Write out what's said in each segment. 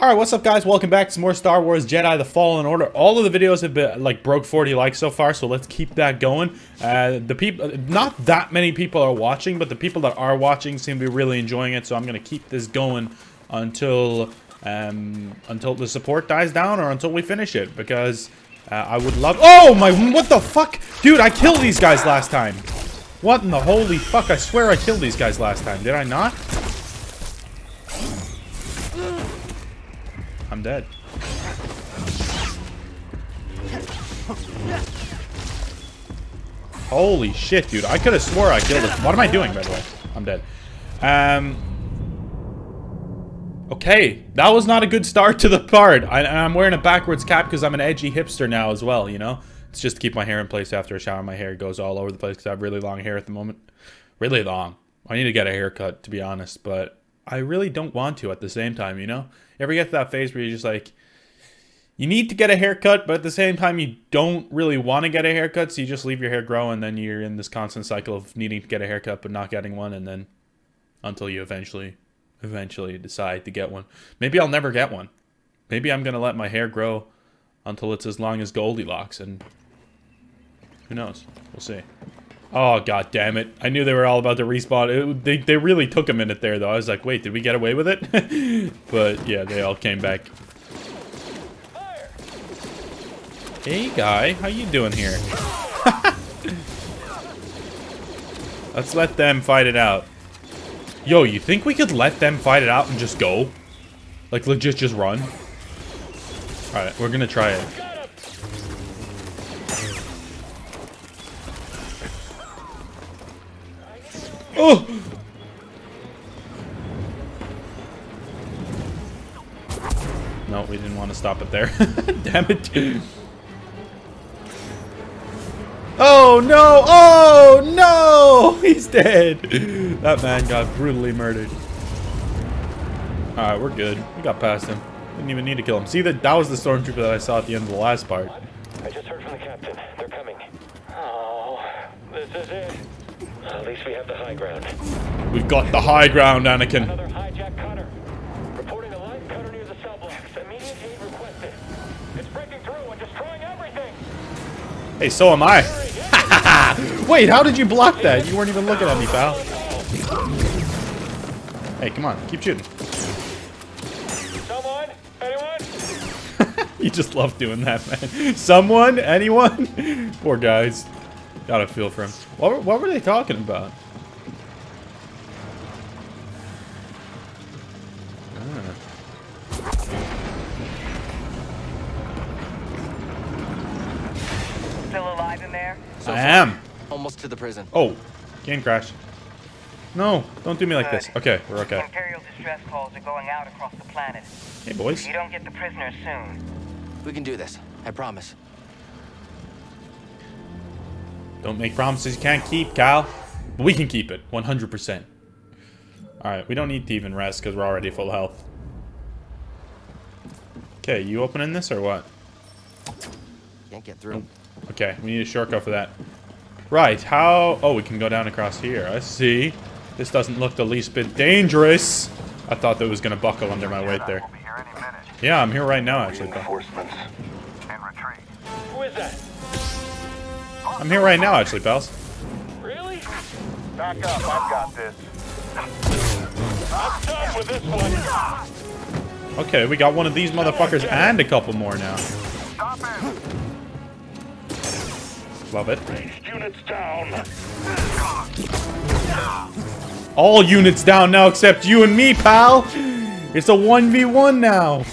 Alright, what's up guys? Welcome back to some more Star Wars Jedi The Fallen Order. All of the videos have been, like, broke 40 likes so far, so let's keep that going. The people, not that many people are watching, but the people that are watching seem to be really enjoying it, so I'm gonna keep this going until the support dies down or until we finish it, because I would love— oh my— what the fuck? Dude, I killed these guys last time. What in the holy fuck? I swear I killed these guys last time, did I not? I'm dead. Holy shit, dude. I could have swore I killed it. What am I doing, by the way? I'm dead. Okay. That was not a good start to the part. I'm wearing a backwards cap because I'm an edgy hipster now as well, you know? It's just to keep my hair in place after a shower. My hair goes all over the place because I have really long hair at the moment. Really long. I need to get a haircut, to be honest, but I really don't want to at the same time, you know? You ever get to that phase where you're just like, you need to get a haircut, but at the same time, you don't really want to get a haircut, so you just leave your hair grow, and then you're in this constant cycle of needing to get a haircut, but not getting one, and then until you eventually decide to get one. Maybe I'll never get one. Maybe I'm going to let my hair grow until it's as long as Goldilocks, and who knows? We'll see. Oh, god damn it. I knew they were all about to respawn. They really took a minute there, though. I was like, wait, did we get away with it? But, yeah, they all came back. Fire. Hey, guy. How you doing here? Let's let them fight it out. Yo, you think we could let them fight it out and just go? Like, legit, just run? Alright, we're gonna try it. Oh! No, we didn't want to stop it there. Damn it, dude. Oh, no! Oh, no! He's dead. That man got brutally murdered. Alright, we're good. We got past him. Didn't even need to kill him. See, that was the stormtrooper that I saw at the end of the last part. I just heard from the captain. They're coming. Oh, this is it. At least we have the high ground. We've got the high ground, Anakin. Another hijack cutter. Reporting a live cutter near the cell blocks. Immediate aid requested. It's breaking through and destroying everything. Hey, so am I. Wait, how did you block that? You weren't even looking at me, pal. Hey, come on. Keep shooting. Someone? Anyone? You just love doing that, man. Someone? Anyone? Poor guys. Got a feel for him. What were they talking about? Still alive in there? So I am. Almost to the prison. Oh, game crash. No, don't do me like this. Okay, we're okay. Imperial distress calls are going out across the planet. Hey, boys. If you don't get the prisoners soon. We can do this. I promise. Don't make promises you can't keep, Kyle. But we can keep it, 100%. Alright, we don't need to even rest because we're already full health. Okay, you opening this or what? Can't get through. Okay, we need a shortcut for that. Right, how... oh, we can go down across here. I see. This doesn't look the least bit dangerous. I thought that was going to buckle under my weight there. Yeah, I'm here right now, actually. Who is that? I'm here right now, actually, pals. Really? Back up, I've got this. I'm done with this one. Okay, we got one of these motherfuckers and a couple more now. Stop it. Love it. Units down. All units down now except you and me, pal. It's a 1v1 now.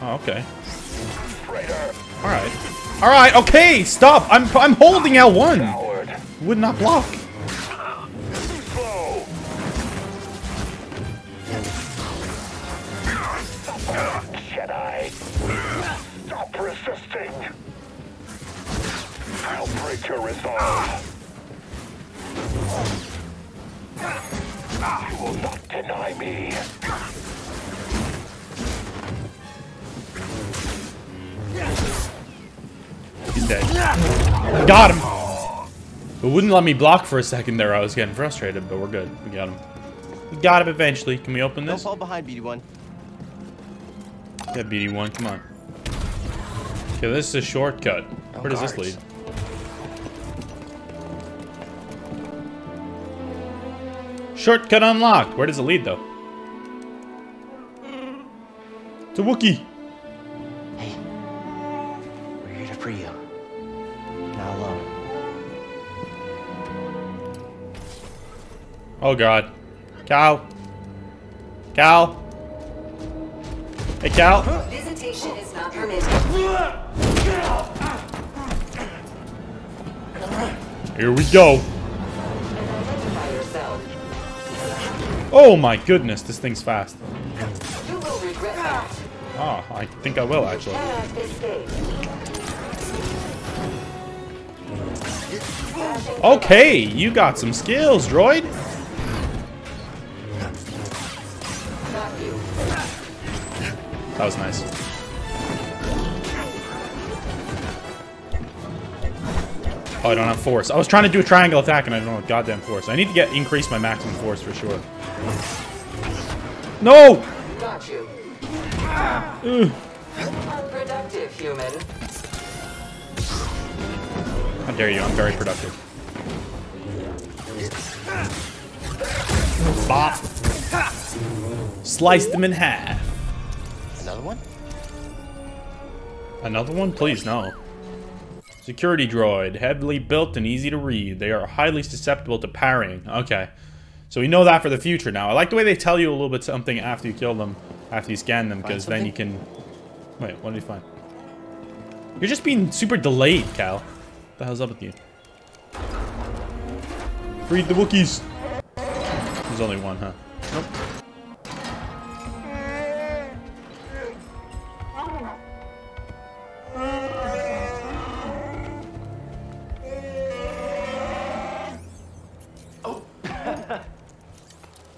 Oh, okay. All right. All right, okay, stop. I'm holding L1. Would not block. Jedi. Stop resisting. I'll break your resolve. You will not deny me. He's dead. Got him! It wouldn't let me block for a second there. I was getting frustrated, but we're good. We got him. We got him eventually. Can we open this? Don't fall behind, BD-1. Yeah, BD-1, come on. Okay, this is a shortcut. Oh, where does this lead? Shortcut unlocked. Where does it lead, though? It's a Wookiee. Hey, we're here to free you. Not alone. Oh God, Cal. Cal. Hey, Cal. Visitation is not permitted. Here we go. Oh my goodness, this thing's fast. You will regret that. Oh, I think I will actually. Okay, you got some skills, droid. That was nice. Oh, I don't have force. I was trying to do a triangle attack and I don't have goddamn force. I need to get increase my maximum force for sure. No! Got you. Unproductive human. How dare you, I'm very productive. Bop. Slice them in half. Another one? Another one? Please, no. Security droid. Heavily built and easy to read. They are highly susceptible to parrying. Okay. So we know that for the future now. I like the way they tell you a little bit something after you kill them, after you scan them, because then you can... Wait, what did you find? You're just being super delayed, Cal. What the hell's up with you? Freed the Wookiees. There's only one, huh? Nope.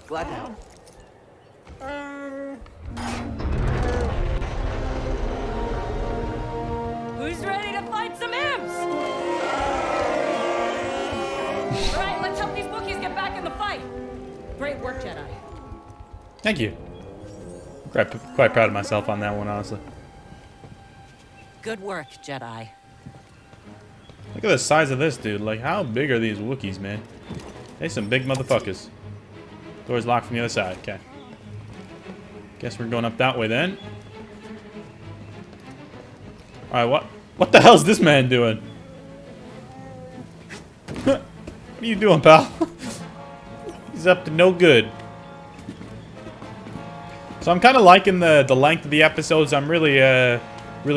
Glad to help. Who's ready to fight some imps? All right, let's help these Wookiees get back in the fight. Great work, Jedi. Thank you. Quite proud of myself on that one, honestly. Good work, Jedi. Look at the size of this dude. Like, how big are these Wookiees, man? They some big motherfuckers. Door's locked from the other side. Okay. Guess we're going up that way then. Alright, what the hell's this man doing? What are you doing, pal? He's up to no good. So I'm kind of liking the length of the episodes. I'm really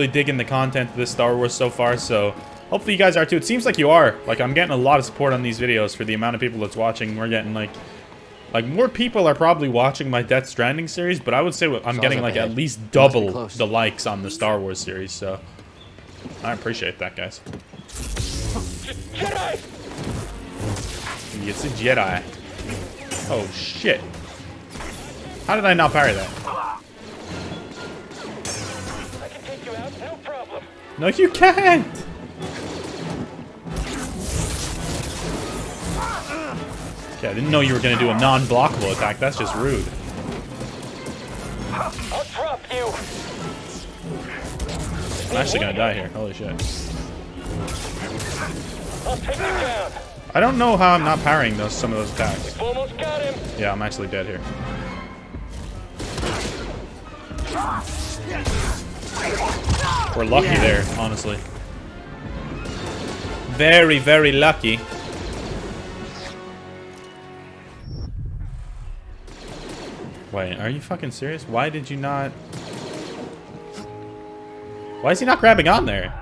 digging the content of this Star Wars so far, so... Hopefully you guys are too. It seems like you are. Like, I'm getting a lot of support on these videos for the amount of people that's watching. We're getting, like... more people are probably watching my Death Stranding series, but I would say I'm getting like at least double the likes on the Star Wars series, so I appreciate that, guys. Jedi! It's a Jedi. Oh shit! How did I not parry that? I can take you out, no problem. No, you can't. I didn't know you were going to do a non-blockable attack. That's just rude. I'll drop you. I'm actually going to die here. Holy shit. I'll take you down. I don't know how I'm not parrying some of those attacks. We've almost got him. Yeah, I'm actually dead here. We're lucky there, honestly. Very, very lucky. Wait, are you fucking serious? Why did you not... Why is he not grabbing on there?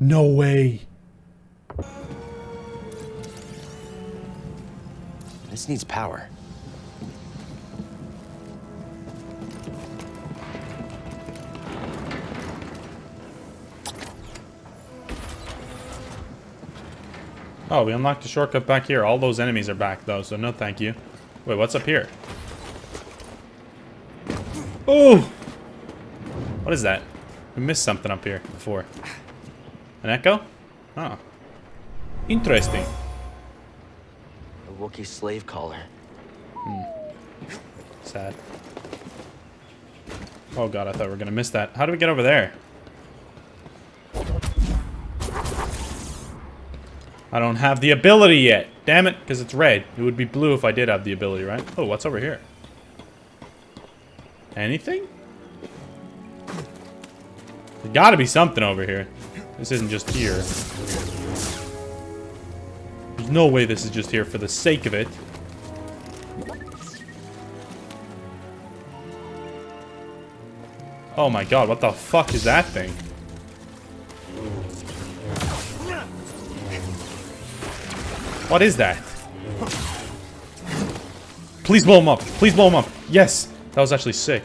No way. This needs power. Oh, we unlocked a shortcut back here. All those enemies are back, though, so no thank you. Wait, what's up here? Oh! What is that? We missed something up here before. An echo? Oh. Interesting. A Wookiee slave caller. Hmm. Sad. Oh god, I thought we were gonna miss that. How do we get over there? I don't have the ability yet. Damn it, because it's red. It would be blue if I did have the ability, right? Oh, what's over here? Anything? There's gotta be something over here. This isn't just here. There's no way this is just here for the sake of it. Oh my god, what the fuck is that thing? What is that? Please blow him up. Please blow him up. Yes. That was actually sick.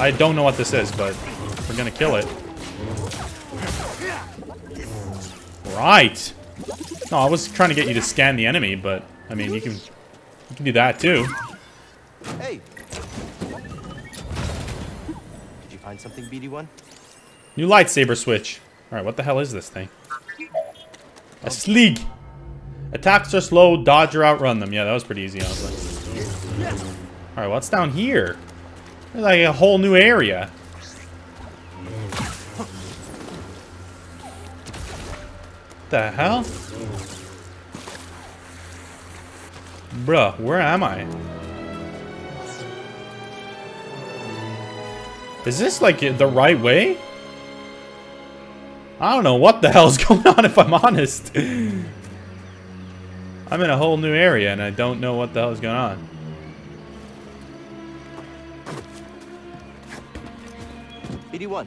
I don't know what this is, but we're gonna kill it. Right. No, I was trying to get you to scan the enemy, but I mean, you can do that too. Hey. Did you find something, BD-1? New lightsaber switch. All right, what the hell is this thing? A sleeg. Attacks are slow, dodge or outrun them. Yeah, that was pretty easy, honestly. Alright, what's down here? There's like a whole new area. What the hell? Bruh, where am I? Is this like the right way? I don't know what the hell's going on if I'm honest. I'm in a whole new area and I don't know what the hell is going on. BD-1.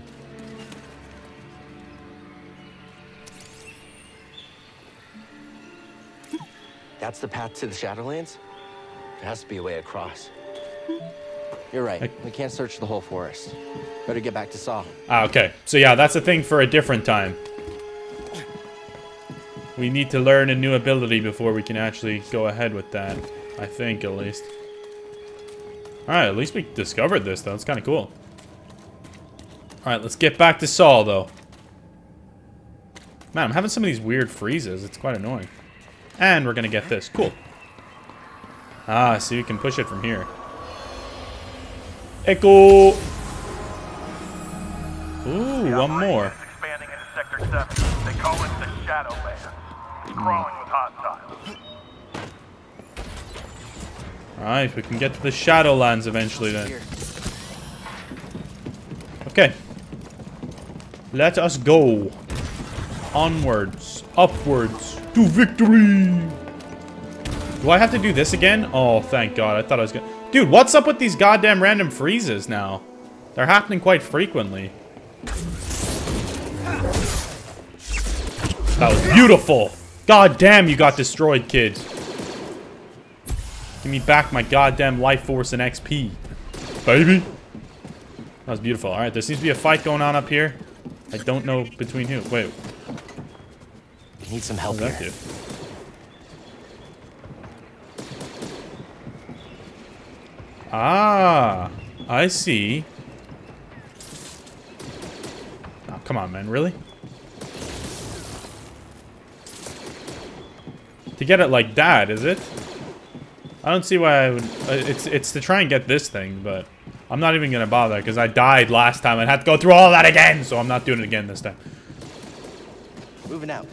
That's the path to the Shadowlands? There has to be a way across. You're right. We can't search the whole forest. Better get back to Saw. Ah, okay. So yeah, that's a thing for a different time. We need to learn a new ability before we can actually go ahead with that. I think, at least. Alright, at least we discovered this, though. It's kind of cool. Alright, let's get back to Saw, though. Man, I'm having some of these weird freezes. It's quite annoying. And we're going to get this. Cool. Ah, so you can push it from here. Echo! Ooh, one more. Expanding into Sector 7. They call it the Shadowlands. Crawling with hostiles. Alright, we can get to the Shadowlands eventually then. Okay. Let us go. Onwards. Upwards. To victory! Do I have to do this again? Oh, thank god. I thought I was gonna... Dude, what's up with these goddamn random freezes now? They're happening quite frequently. That was beautiful! God damn, you got destroyed, kid. Give me back my goddamn life force and XP. Baby! That was beautiful. Alright, there seems to be a fight going on up here. I don't know between who. Wait. I need some help here. Dude? Ah! I see. Oh, come on, man. Really? To get it like that, is it? I don't see why I would... It's to try and get this thing, but... I'm not even gonna bother, because I died last time. I'd have to go through all that again, so I'm not doing it again this time. Moving out.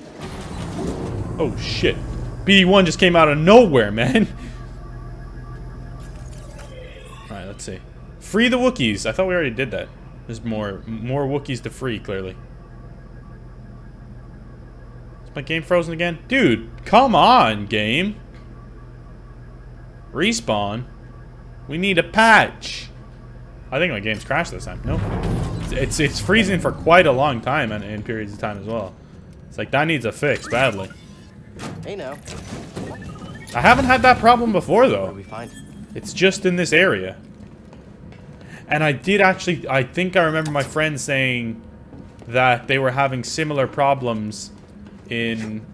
Oh, shit. BD-1 just came out of nowhere, man. Alright, let's see. Free the Wookiees. I thought we already did that. There's more Wookiees to free, clearly. My game frozen again? Dude, come on, game. Respawn. We need a patch. I think my game's crashed this time. Nope. It's freezing for quite a long time and in periods of time as well. It's like that needs a fix badly. Hey now. I haven't had that problem before though. It's just in this area. And I did actually I think I remember my friend saying that they were having similar problems in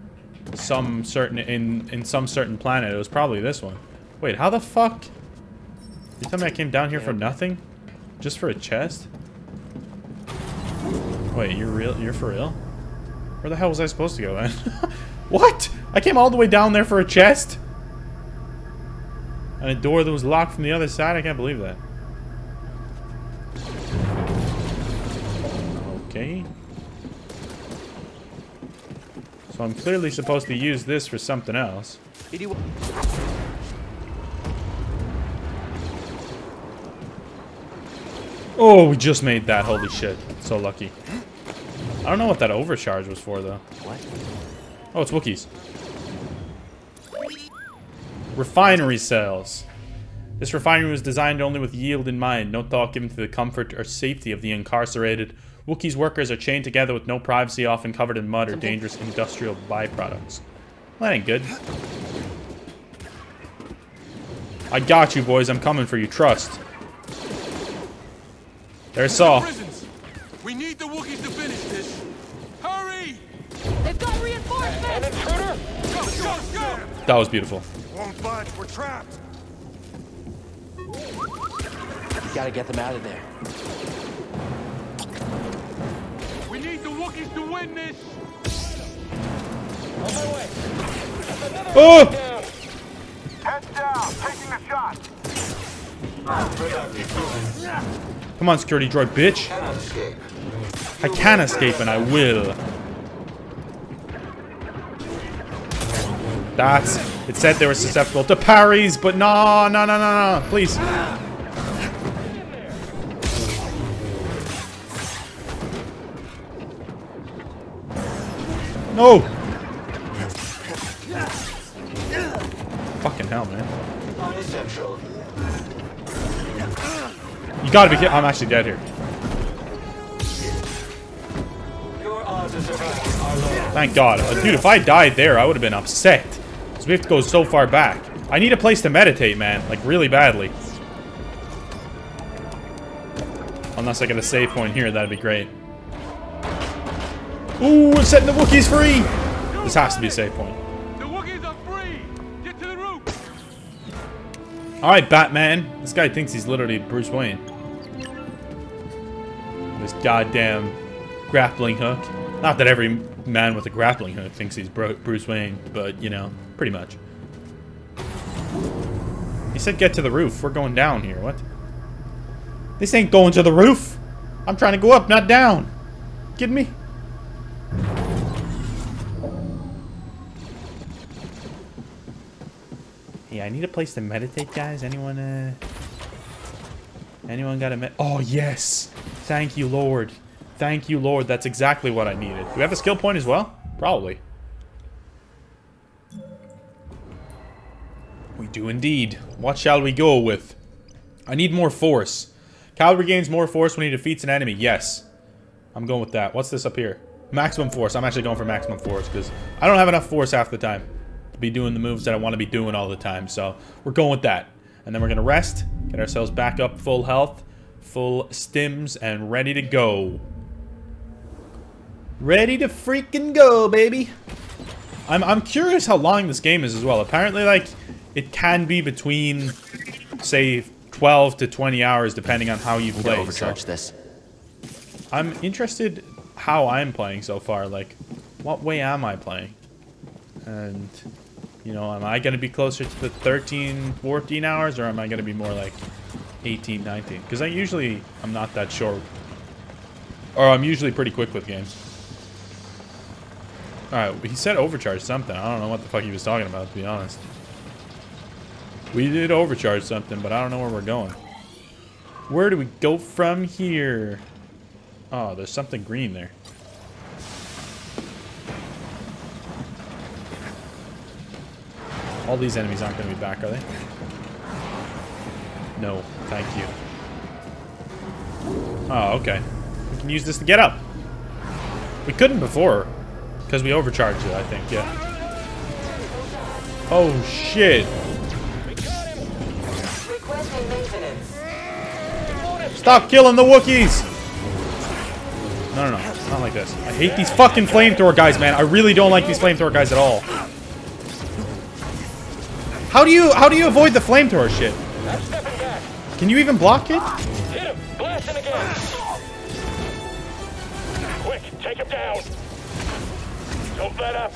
some certain in some certain planet. It was probably this one. Wait, how the fuck? You tell me I came down here for nothing? Just for a chest? Wait, you're for real? Where the hell was I supposed to go then? What? I came all the way down there for a chest? And a door that was locked from the other side? I can't believe that. Okay. So I'm clearly supposed to use this for something else. Oh, we just made that. Holy shit. So lucky. I don't know what that overcharge was for, though. What? Oh, it's Wookiees. Refinery cells. This refinery was designed only with yield in mind. No thought given to the comfort or safety of the incarcerated. Wookiees workers are chained together with no privacy, often covered in mud or dangerous industrial byproducts. Well, that ain't good. I got you, boys. I'm coming for you. Trust. There's Saw. We need the Wookiees to finish this. Hurry! They've got reinforcements! An intruder! Go, go, go! That was beautiful. Won't budge. We're trapped. We gotta get them out of there. We need the Wookiees to win this. On my way. Oh! Heads down. Taking the shot. Come on, security droid, bitch. I can escape, and I will. That's. It said they were susceptible to parries, but no, no, no, no, no. Please. No! Fucking hell, man. You gotta be kidding. I'm actually dead here. Thank God. Dude, if I died there, I would have been upset. Because we have to go so far back. I need a place to meditate, man. Like, really badly. Unless I get a save point here, that'd be great. Ooh, we're setting the Wookiees free! This has to be a save point. The Wookiees are free! Get to the roof! Alright, Batman. This guy thinks he's literally Bruce Wayne. This goddamn grappling hook. Not that every man with a grappling hook thinks he's Bruce Wayne, but, you know, pretty much. He said get to the roof. We're going down here. What? This ain't going to the roof! I'm trying to go up, not down! Kidding me? Yeah, I need a place to meditate, guys. Anyone, anyone got a Oh, yes! Thank you, Lord. Thank you, Lord. That's exactly what I needed. Do we have a skill point as well? Probably. We do indeed. What shall we go with? I need more force. Cal regains more force when he defeats an enemy. Yes. I'm going with that. What's this up here? Maximum force. I'm actually going for maximum force because I don't have enough force half the time to be doing the moves that I want to be doing all the time. So we're going with that. And then we're going to rest, get ourselves back up full health, full stims, and ready to go. Ready to freaking go, baby. I'm curious how long this game is as well. Apparently, like, it can be between, say, 12 to 20 hours depending on how you play. Overcharge this. I'm interested how I'm playing so far. Like, what way am I playing? And, you know, am I going to be closer to the 13, 14 hours? Or am I going to be more like 18, 19? Because I'm not that short. Or I'm usually pretty quick with games. Alright, he said overcharge something. I don't know what the fuck he was talking about, to be honest. We did overcharge something, but I don't know where we're going. Where do we go from here? Oh, there's something green there. All these enemies aren't going to be back, are they? No, thank you. Oh, okay. We can use this to get up. We couldn't before, because we overcharged it, I think, yeah. Oh, shit. Stop killing the Wookiees! No, no, no. Not like this. I hate these fucking flamethrower guys, man. I really don't like these flamethrower guys at all. How do you avoid the flamethrower shit? Can you even block it? Hit him. Blast him again. Quick, take him down. Don't let up.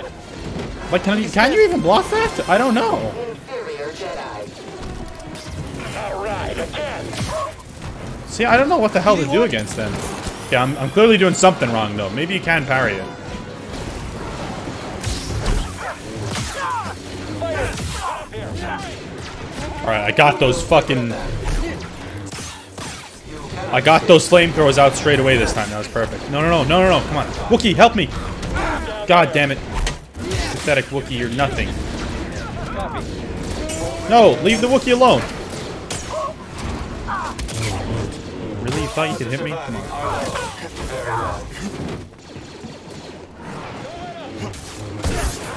Like, can you even block that? I don't know. Inferior Jedi. All right, again. See, I don't know what the hell to do against them. Yeah, I'm clearly doing something wrong, though. Maybe you can parry it. Alright, I got those fucking... I got those flamethrowers out straight away this time. That was perfect. No, no, no, no, no, no. Come on. Wookiee, help me! God damn it. Pathetic Wookiee, you're nothing. No, leave the Wookiee alone! Really? You thought you could hit me? Come on.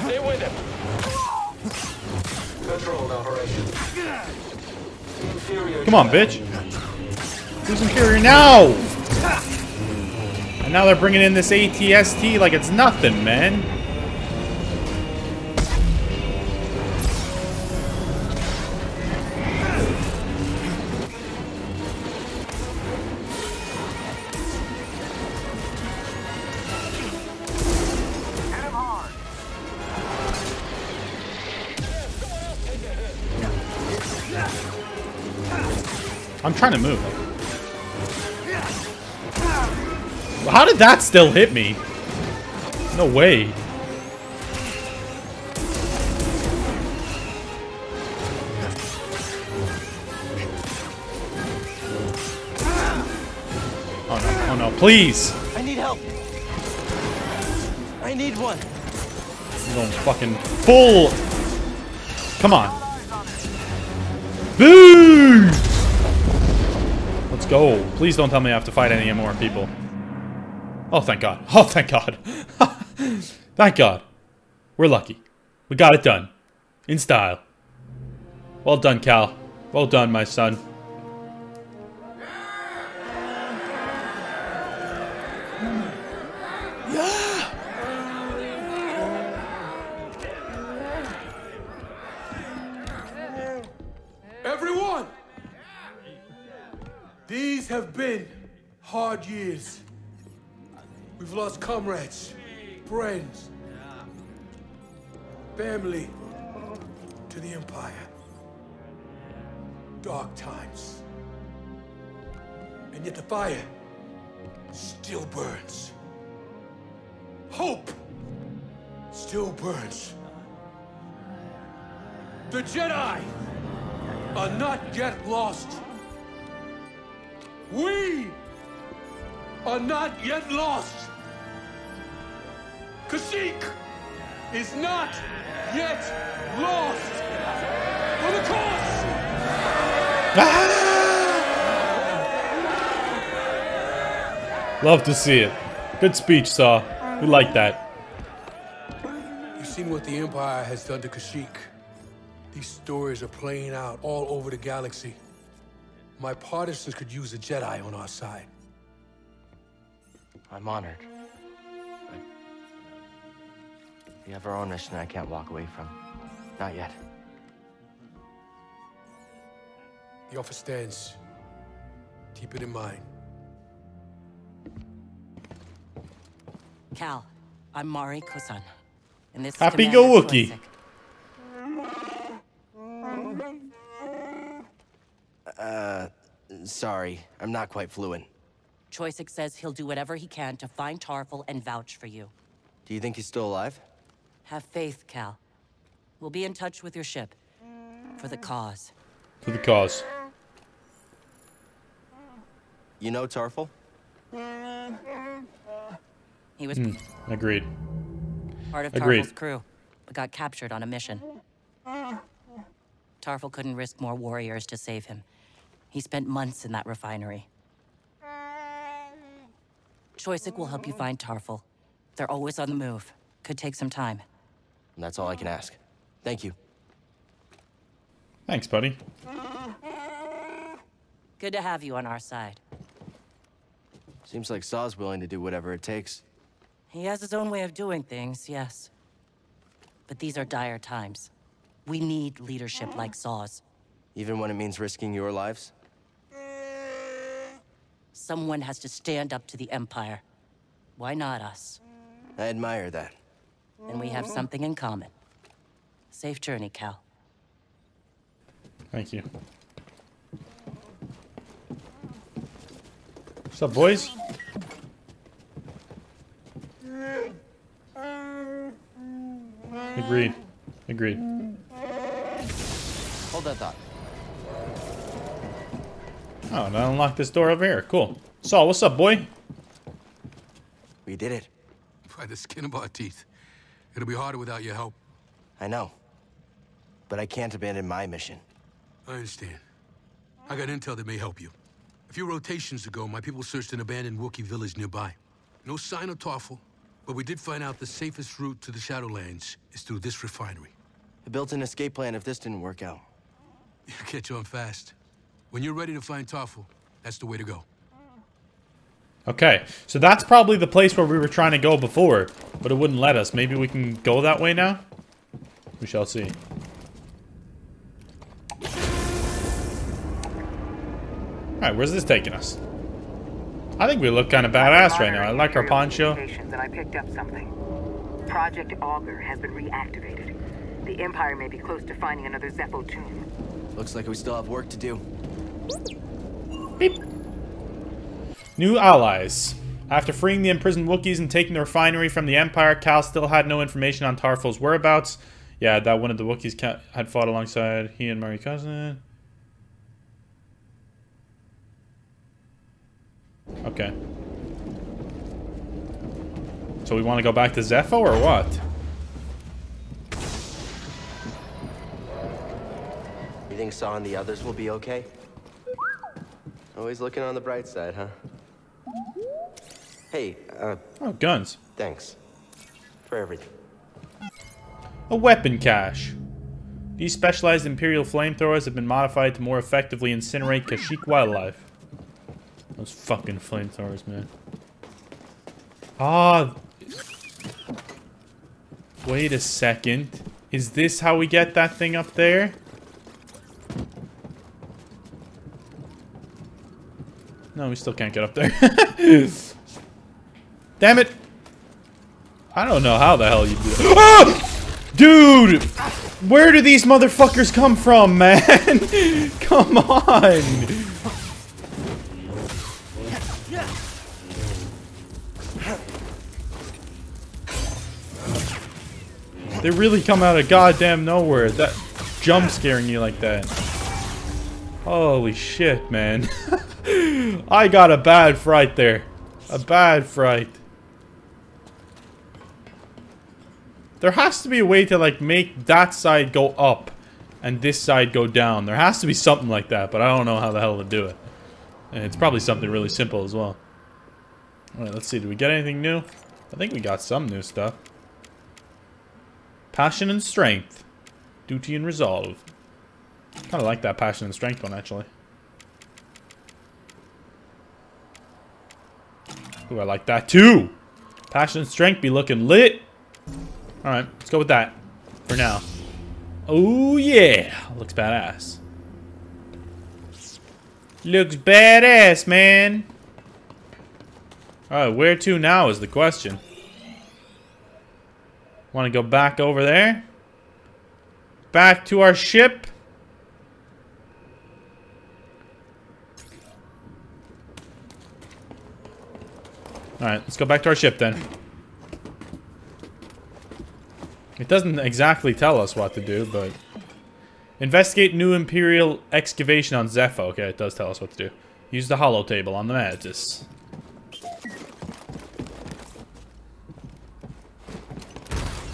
Stay with him! Controlled operation. Come on, bitch! Who's inferior now? And now they're bringing in this AT-ST like it's nothing, man. I'm trying to move. How did that still hit me? No way. Oh no, please! I need help. I need one. I'm going fucking full. Come on. Boo! Let's go. Please don't tell me I have to fight any more people. Oh, thank God. Oh, thank God. Thank God. We're lucky. We got it done. In style. Well done, Cal. Well done, my son. Everyone! These have been hard years. We've lost comrades, friends, family to the Empire. Dark times. And yet the fire still burns. Hope still burns. The Jedi are not yet lost. We are not yet lost. Kashyyyk is not yet lost. For the cause. Love to see it. Good speech, Saw. We like that. You've seen what the Empire has done to Kashyyyk. These stories are playing out all over the galaxy. My partisans could use a Jedi on our side. I'm honored. But we have our own mission I can't walk away from. Not yet. The offer stands. Keep it in mind. Cal, I'm Mari Kosan. And this is Happy Go Wookiee. Sorry. I'm not quite fluent. Choyyssik says he'll do whatever he can to find Tarfful and vouch for you. Do you think he's still alive? Have faith, Cal. We'll be in touch with your ship. For the cause. For the cause. You know Tarfful? He was... Agreed. Part of Tarfful's crew, but got captured on a mission. Tarfful couldn't risk more warriors to save him. He spent months in that refinery. Choyyssik will help you find Tarfful. They're always on the move. Could take some time. And that's all I can ask. Thank you. Thanks, buddy. Good to have you on our side. Seems like Saw's willing to do whatever it takes. He has his own way of doing things, yes. But these are dire times. We need leadership like Saw's. Even when it means risking your lives? Someone has to stand up to the Empire. Why not us? I admire that. And we have something in common. Safe journey, Cal. Thank you. What's up, boys? Agreed. Agreed. Hold that thought. Oh, and I unlocked this door over here. Cool. Saw, what's up, boy? We did it. By the skin of our teeth. It'll be harder without your help. I know. But I can't abandon my mission. I understand. I got intel that may help you. A few rotations ago, my people searched an abandoned Wookiee village nearby. No sign of Tarfful, but we did find out the safest route to the Shadowlands is through this refinery. I built an escape plan if this didn't work out. You'll catch on fast. When you're ready to find Tarfful, that's the way to go. Okay, so that's probably the place where we were trying to go before, but it wouldn't let us. Maybe we can go that way now? We shall see. Alright, where's this taking us? I think we look kind of badass right now. I like our poncho. And I picked up something. Project Augur has been reactivated. The Empire may be close to finding another Zeffo tomb. Looks like we still have work to do. Beep. New allies. After freeing the imprisoned Wookiees and taking the refinery from the Empire, Cal still had no information on Tarfful's whereabouts. Yeah, that one of the Wookiees had fought alongside he and Mari Kosan. Okay. So we want to go back to Zeffo or what? You think Saw and the others will be okay? Always looking on the bright side, huh? Hey, oh, guns. Thanks. For everything. A weapon cache. These specialized Imperial flamethrowers have been modified to more effectively incinerate Kashyyyk wildlife. Those fucking flamethrowers, man. Ah. Wait a second. Is this how we get that thing up there? No, we still can't get up there. Damn it. I don't know how the hell you do that. Ah! Dude! Where do these motherfuckers come from, man? Come on! They really come out of goddamn nowhere. That jump scaring you like that. Holy shit, man. I got a bad fright there. A bad fright. There has to be a way to like make that side go up and this side go down. There has to be something like that, but I don't know how the hell to do it. And it's probably something really simple as well. Alright, let's see. Did we get anything new? I think we got some new stuff. Passion and strength. Duty and resolve. Kind of like that passion and strength one, actually. Ooh, I like that too. Passion and strength be looking lit. Alright, let's go with that. For now. Oh yeah. Looks badass. Looks badass, man. Alright, where to now is the question. Want to go back over there? Back to our ship? Alright, let's go back to our ship then. It doesn't exactly tell us what to do, but... Investigate new Imperial excavation on Zeffo. Okay, it does tell us what to do. Use the hollow table on the Mantis.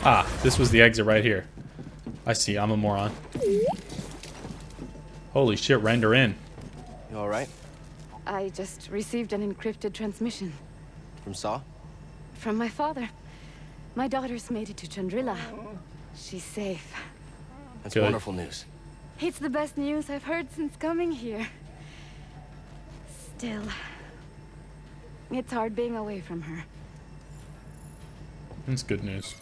Ah, this was the exit right here. I see, I'm a moron. Holy shit, render in. You alright? I just received an encrypted transmission. From Saw? From my father. My daughter's made it to Chandrilla. She's safe. That's good. Wonderful news. It's the best news I've heard since coming here. Still, it's hard being away from her. That's good news.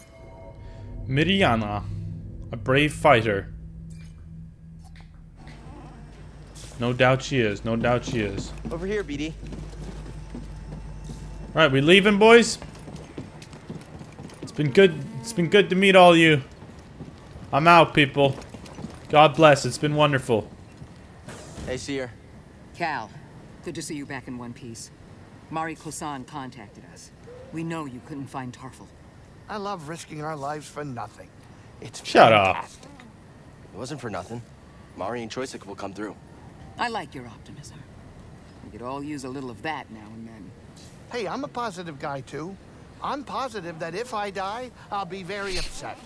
Miriana, a brave fighter. No doubt she is. No doubt she is. Over here, BD. All right, we leaving, boys. It's been good. It's been good to meet all you. I'm out, people. God bless. It's been wonderful. Hey, Seer. Cal, good to see you back in one piece. Mari Kosan contacted us. We know you couldn't find Tarfful. I love risking our lives for nothing. It's fantastic. Shut up. It wasn't for nothing. Mari and Choyyssik will come through. I like your optimism. We could all use a little of that now and then. Hey, I'm a positive guy, too. I'm positive that if I die, I'll be very upset.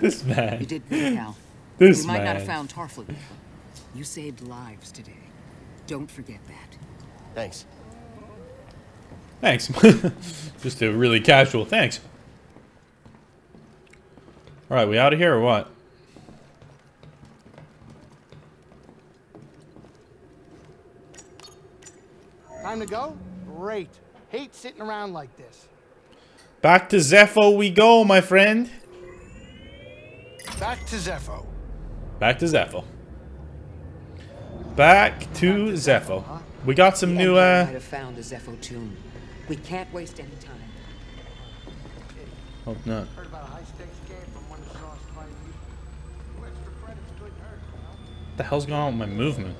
This man. You did good, Cal. This man. You might not have found Tarfful. You saved lives today. Don't forget that. Thanks. Thanks. Just a really casual thanks. All right, we out of here or what? Time to go? Great. Hate sitting around like this. Back to Zeffo we go, my friend. Back to Zeffo. Back to Zeffo. Back to Zeffo. Huh? We got some new. Might have found a Zeffo tomb. We can't waste any time. Hope not. Heard about a high-stakes game from one of Saw's clients. Who extra credits couldn't hurt, you know? What the hell's going on with my movement?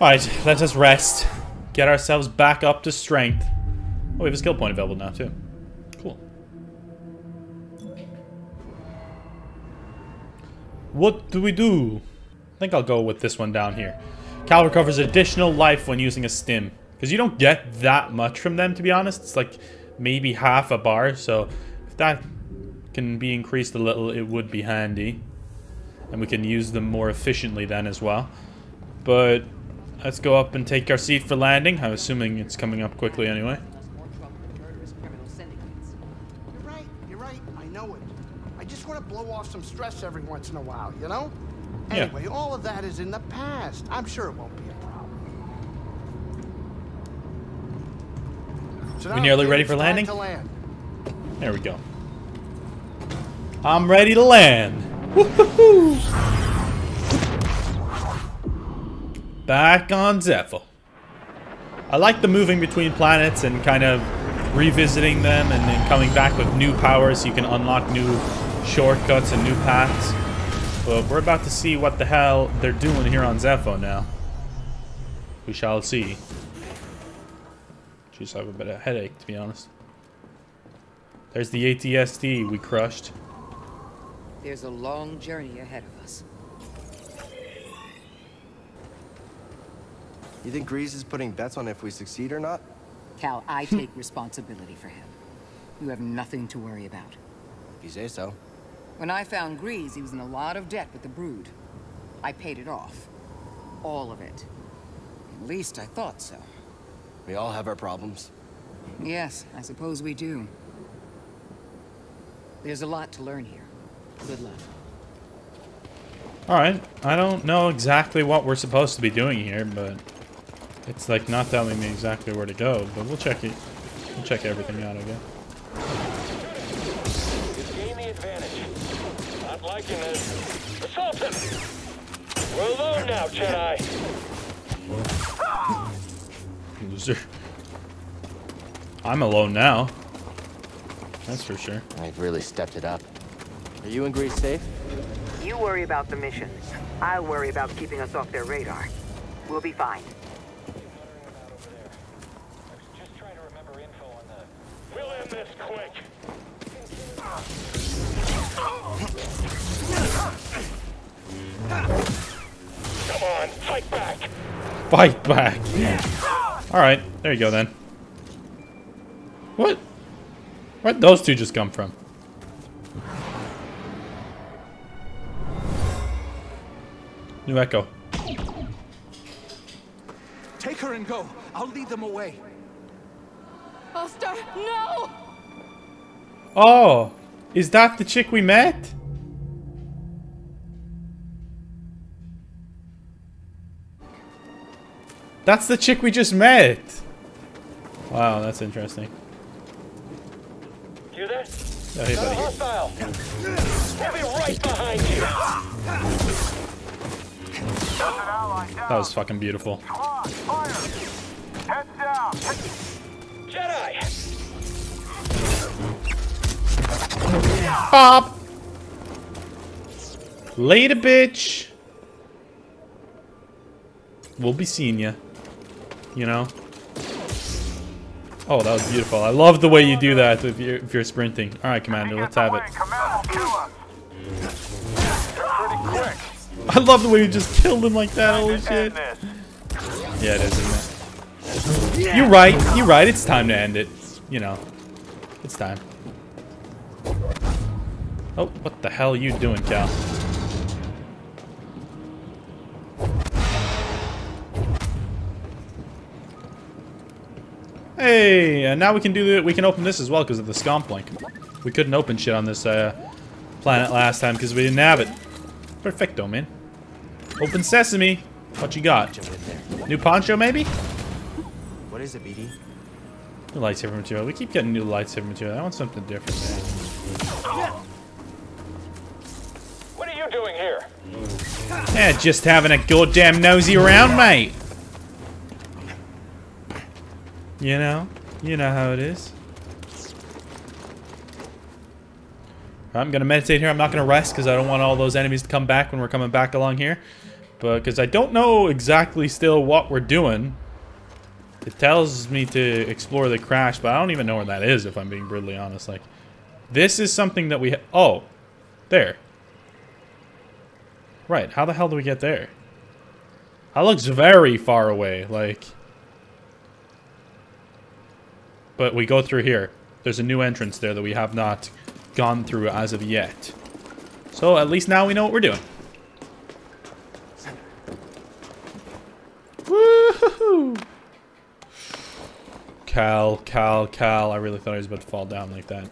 Alright, let us rest. Get ourselves back up to strength. Oh, we have a skill point available now, too. Cool. What do we do? I think I'll go with this one down here. Cal recovers additional life when using a stim. Because you don't get that much from them, to be honest. It's like maybe half a bar, so if that can be increased a little, it would be handy. And we can use them more efficiently then as well. But let's go up and take our seat for landing. I'm assuming it's coming up quickly anyway. You're right. I know it. I just want to blow off some stress every once in a while, you know? Yeah. Anyway, all of that is in the past. I'm sure it won't be a problem. So we nearly ready for landing? There we go. I'm ready to land. Woohoo! Back on Zeffo. I like the moving between planets and kind of revisiting them and then coming back with new powers so you can unlock new shortcuts and new paths. But we're about to see what the hell they're doing here on Zeffo now. We shall see. Jeez, I have a bit of a headache, to be honest. There's the AT-ST we crushed. There's a long journey ahead of us. You think Grease is putting bets on if we succeed or not? Cal, I take responsibility for him. You have nothing to worry about. If you say so. When I found Grease, he was in a lot of debt with the Brood. I paid it off. All of it. At least I thought so. We all have our problems. Yes, I suppose we do. There's a lot to learn here. Good luck. Alright, I don't know exactly what we're supposed to be doing here, but... it's like not telling me exactly where to go, but we'll check it. We'll check everything out again. He's gained the advantage. Not liking this. Assault him! We're alone now, Jedi. Loser. I'm alone now. That's for sure. I've really stepped it up. Are you and Grease safe? You worry about the missions. I'll worry about keeping us off their radar. We'll be fine. We'll end this quick. Come on, fight back. Fight back. All right, there you go then. What? Where'd those two just come from? New Echo. Take her and go. I'll lead them away. Ulster, no! Oh, is that the chick we met? That's the chick we just met. Wow, that's interesting. You there? Oh, hey, buddy. Hostile. They'll be right behind you. That was fucking beautiful. Fire. Head down. Jedi. Pop! Later, bitch! We'll be seeing ya. You know? Oh, that was beautiful. I love the way you do that if you're sprinting. Alright, Commander, let's have it. I love the way you just killed him like that, holy shit. Yeah, it is, isn't it? You're right, it's time to end it. You know. It's time. Oh, what the hell are you doing, Cal? Hey, and now we can do we can open this as well because of the scomp link. We couldn't open shit on this planet last time because we didn't have it. Perfecto, man. Open sesame. What you got? New poncho, maybe? What is it, BD? New lightsaber material. We keep getting new lightsaber material. I want something different, man. What are you doing here? Yeah, just having a goddamn nosy around, mate. You know how it is. I'm gonna meditate here. I'm not gonna rest because I don't want all those enemies to come back when we're coming back along here. But because I don't know exactly still what we're doing. It tells me to explore the crash, but I don't even know where that is if I'm being brutally honest. Like, this is something that we oh, there. Right, how the hell do we get there? That looks very far away, like. But we go through here. There's a new entrance there that we have not gone through as of yet. So at least now we know what we're doing. Woo-hoo-hoo! Cal. I really thought I was about to fall down like that.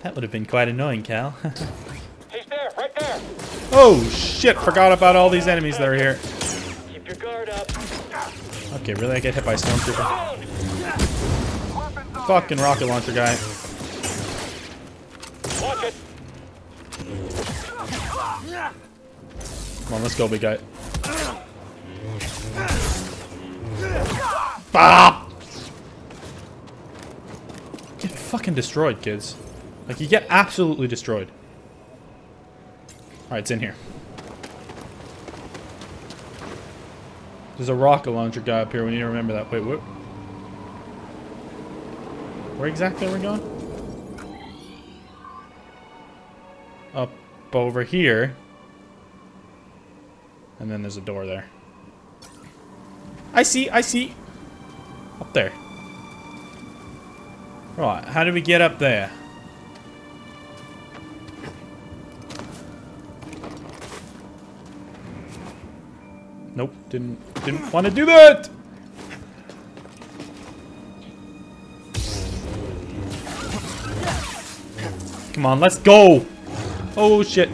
That would have been quite annoying, Cal. He's there, right there. Oh shit, forgot about all these enemies that are here. Keep your guard up. Okay, really I get hit by a stormtrooper. Fucking rocket launcher guy. Watch it. Come on, let's go, big guy. Bah! Get fucking destroyed, kids. Like, you get absolutely destroyed. Alright, it's in here. There's a rocket launcher guy up here. We need to remember that. Wait, what? Where exactly are we going? Up over here. And then there's a door there. I see. Up there. Right, how do we get up there? Nope, didn't want to do that! Come on, let's go! Oh shit.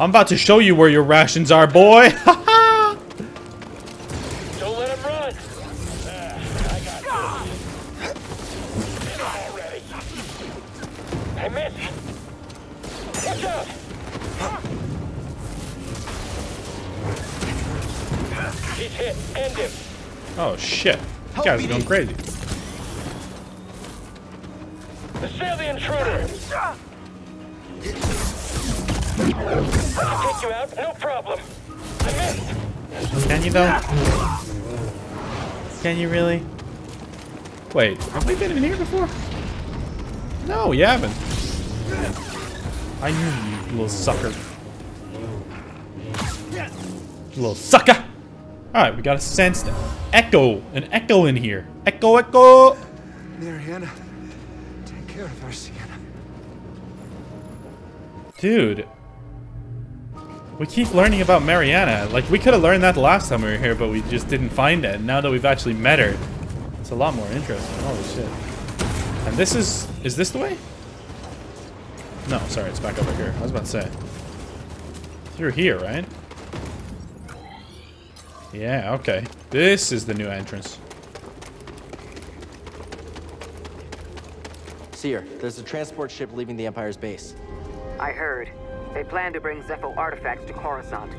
I'm about to show you where your rations are, boy! Haha! Don't let him run! I got this. Already. I missed! Watch out! He's hit. End him! Oh shit. These guys are going crazy. Assail the intruder! I'll take you out, no problem. I missed. Can you though? Can you really? Wait, have we been in here before? No, you haven't. I knew you, little sucker. Little sucker! Alright, we got a sense now. Echo! An echo in here. Echo, echo! There, Hannah. Dude, we keep learning about Mariana. Like, we could have learned that the last time we were here, but we just didn't find it. And now that we've actually met her, it's a lot more interesting. Holy shit. And this is this the way? No, sorry, it's back over here. I was about to say. Through here, right? Yeah, okay. This is the new entrance. Seer, there's a transport ship leaving the Empire's base. I heard. They plan to bring Zeffo artifacts to Coruscant.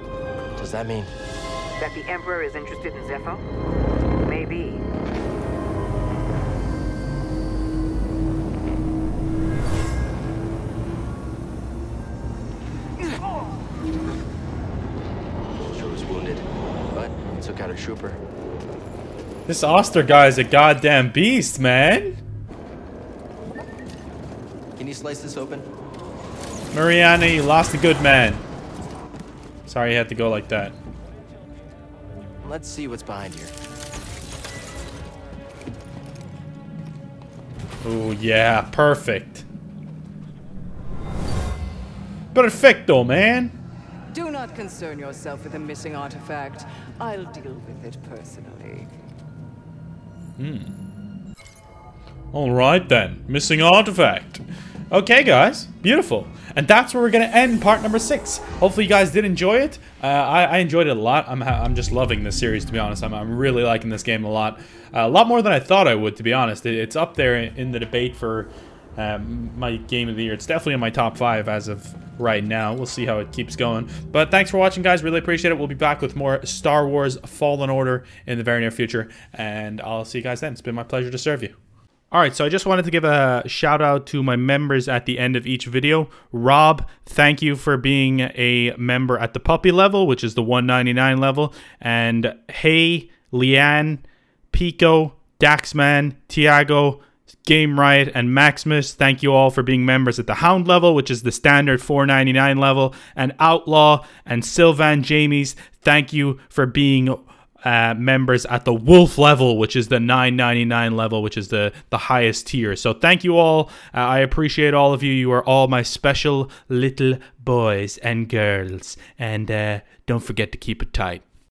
Does that mean? That the Emperor is interested in Zeffo? Maybe. trooper. This Oster guy is a goddamn beast, man. Can you slice this open? Mariana, you lost a good man. Sorry you had to go like that. Let's see what's behind here. Oh yeah, perfect. Perfecto, man. Do not concern yourself with the missing artifact. I'll deal with it personally. Hmm. Alright then. Missing artifact. Okay, guys. Beautiful. And that's where we're going to end part number 6. Hopefully you guys did enjoy it. I enjoyed it a lot. I'm just loving this series, to be honest. I'm really liking this game a lot more than I thought I would, to be honest. It's up there in the debate for my game of the year. It's definitely in my top 5 as of right now. We'll see how it keeps going. But thanks for watching, guys. Really appreciate it. We'll be back with more Star Wars Fallen Order in the very near future, and I'll see you guys then. It's been my pleasure to serve you. Alright, so I just wanted to give a shout out to my members at the end of each video. Rob, thank you for being a member at the puppy level, which is the 199 level. And Hey, Leanne, Pico, Daxman, Tiago, Game Riot, and Maximus, thank you all for being members at the Hound level, which is the standard 499 level. And Outlaw and Sylvan Jamies, thank you for being members at the Wolf level, which is the 999 level, which is the highest tier. So thank you all. I appreciate all of you. You are all my special little boys and girls. And don't forget to keep it tight.